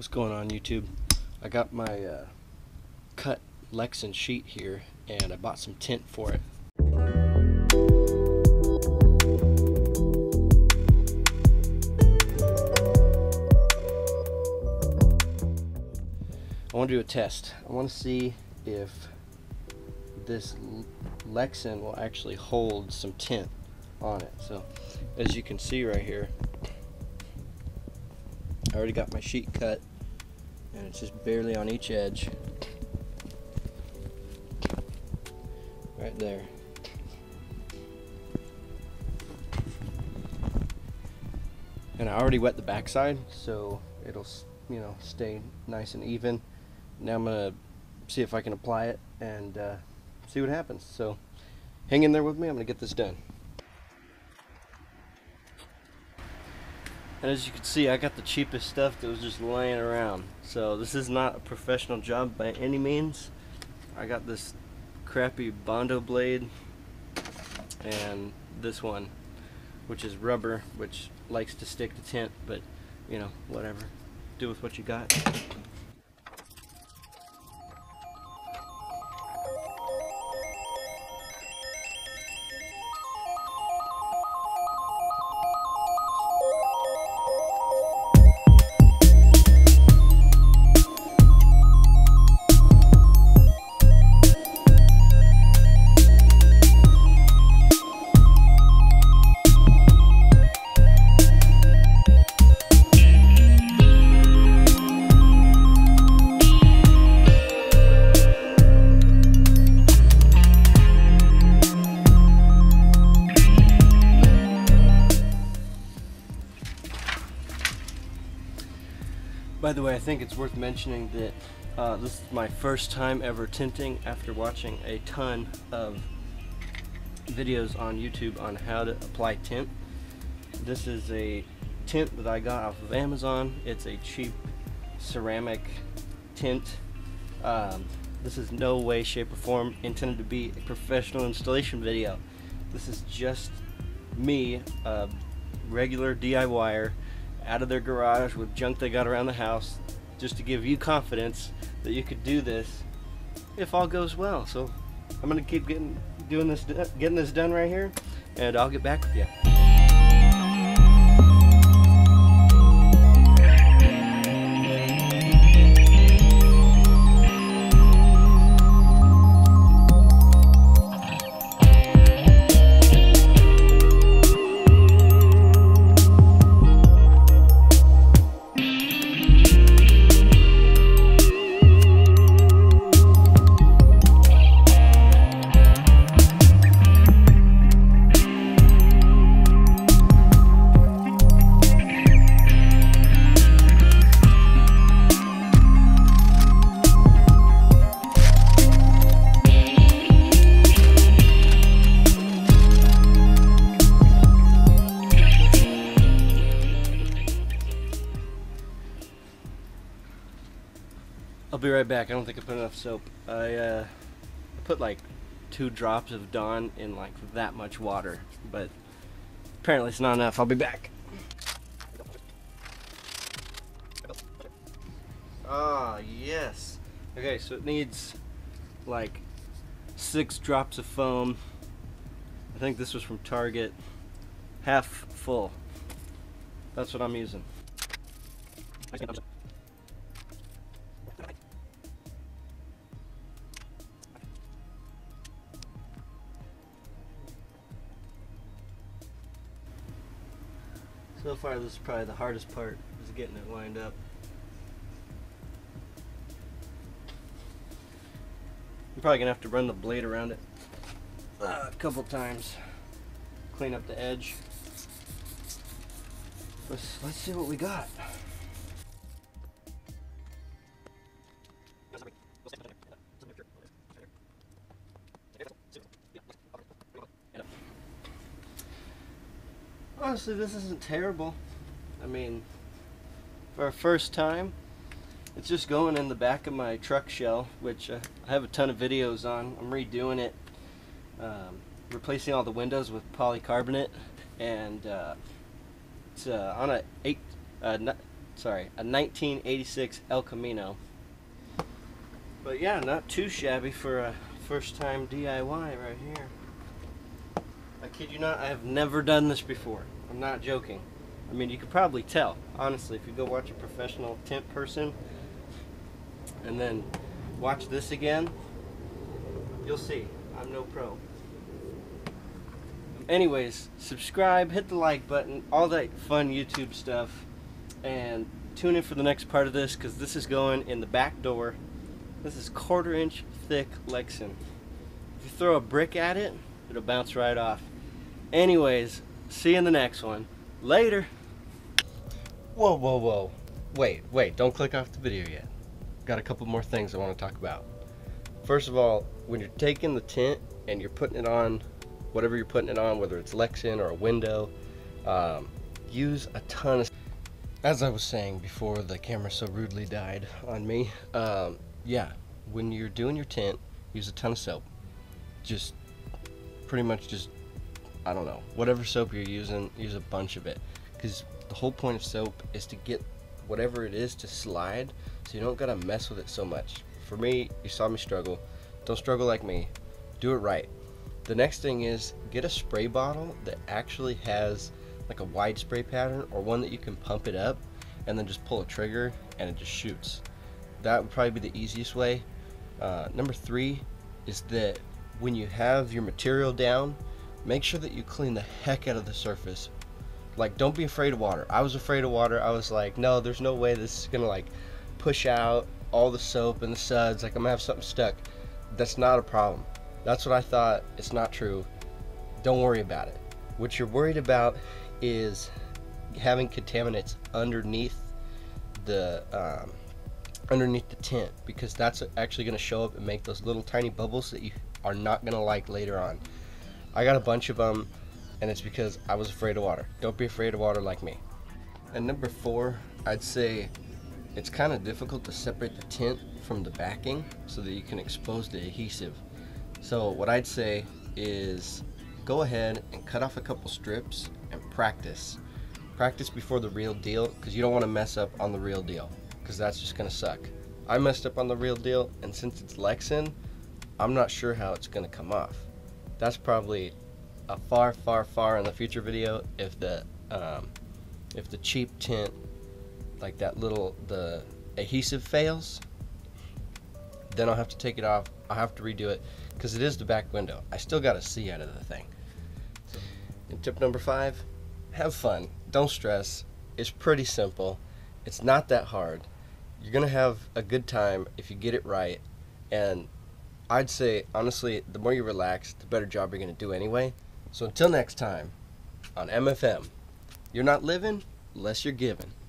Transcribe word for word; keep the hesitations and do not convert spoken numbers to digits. What's going on, YouTube? I got my uh, cut Lexan sheet here, and I bought some tint for it. I want to do a test. I want to see if this Lexan will actually hold some tint on it. So, as you can see right here, I already got my sheet cut, and it's just barely on each edge right there. And I already wet the backside, so it'll, you know, stay nice and even. Now I'm gonna see if I can apply it and uh, see what happens. So hang in there with me, I'm gonna get this done. And as you can see, I got the cheapest stuff that was just laying around. So this is not a professional job by any means. I got this crappy Bondo blade and this one, which is rubber, which likes to stick to tint, but you know, whatever. Do with what you got. By the way, I think it's worth mentioning that uh, this is my first time ever tinting after watching a ton of videos on YouTube on how to apply tint. This is a tint that I got off of Amazon. It's a cheap ceramic tint. Um, this is no way, shape, or form intended to be a professional installation video. This is just me, a regular D I Y er, out of their garage with junk they got around the house, just to give you confidence that you could do this if all goes well. So I'm gonna keep getting doing this getting this done right here, and I'll get back with you. I'll be right back. I don't think I put enough soap. I uh, put like two drops of Dawn in like that much water, but apparently it's not enough. I'll be back. Ah, yes. Okay, so it needs like six drops of foam. I think this was from Target. Half full. That's what I'm using. So far, this is probably the hardest part, is getting it lined up. I'm probably gonna have to run the blade around it uh, a couple times, clean up the edge. Let's let's see what we got. Honestly, this isn't terrible. I mean, for our first time, it's just going in the back of my truck shell, which uh, I have a ton of videos on. I'm redoing it, um, replacing all the windows with polycarbonate, and uh, it's uh, on a eight, uh, sorry, a nineteen eighty-six El Camino. But yeah, not too shabby for a first-time D I Y right here. I kid you not, I have never done this before. I'm not joking. I mean, you could probably tell, honestly, if you go watch a professional tent person and then watch this again, you'll see. I'm no pro. Anyways, subscribe, hit the like button, all that fun YouTube stuff, and tune in for the next part of this, because this is going in the back door. This is quarter inch thick Lexan. If you throw a brick at it, it'll bounce right off. Anyways, see you in the next one. Later. Whoa, whoa, whoa. Wait, wait, don't click off the video yet. Got a couple more things I want to talk about. First of all, when you're taking the tent and you're putting it on, whatever you're putting it on, whether it's Lexan or a window, um, use a ton of... As I was saying before the camera so rudely died on me, um, yeah, when you're doing your tent, use a ton of soap. Just pretty much just, I don't know, whatever soap you're using, use a bunch of it. Because the whole point of soap is to get whatever it is to slide, so you don't gotta mess with it so much. For me, you saw me struggle. Don't struggle like me. Do it right. The next thing is get a spray bottle that actually has like a wide spray pattern, or one that you can pump it up and then just pull a trigger and it just shoots. That would probably be the easiest way. Uh, number three is that when you have your material down, make sure that you clean the heck out of the surface. Like, don't be afraid of water. I was afraid of water. I was like, no, there's no way this is gonna like push out all the soap and the suds. Like, I'm gonna have something stuck. That's not a problem. That's what I thought. It's not true. Don't worry about it. What you're worried about is having contaminants underneath the um, underneath the tent, because that's actually going to show up and make those little tiny bubbles that you are not going to like later on. I got a bunch of them, and it's because I was afraid of water. Don't be afraid of water like me. And number four, I'd say it's kind of difficult to separate the tent from the backing so that you can expose the adhesive. So what I'd say is go ahead and cut off a couple strips and practice. Practice before the real deal, because you don't want to mess up on the real deal, because that's just going to suck. I messed up on the real deal, and since it's Lexan, I'm not sure how it's going to come off. That's probably a far, far, far in the future video if the, um, if the cheap tent, like that little, the adhesive fails, then I'll have to take it off. I'll have to redo it, because it is the back window. I still got to see out of the thing. And tip number five, have fun. Don't stress. It's pretty simple. It's not that hard. You're going to have a good time if you get it right. And I'd say, honestly, the more you relax, the better job you're going to do anyway. So until next time on M F M, you're not living unless you're giving.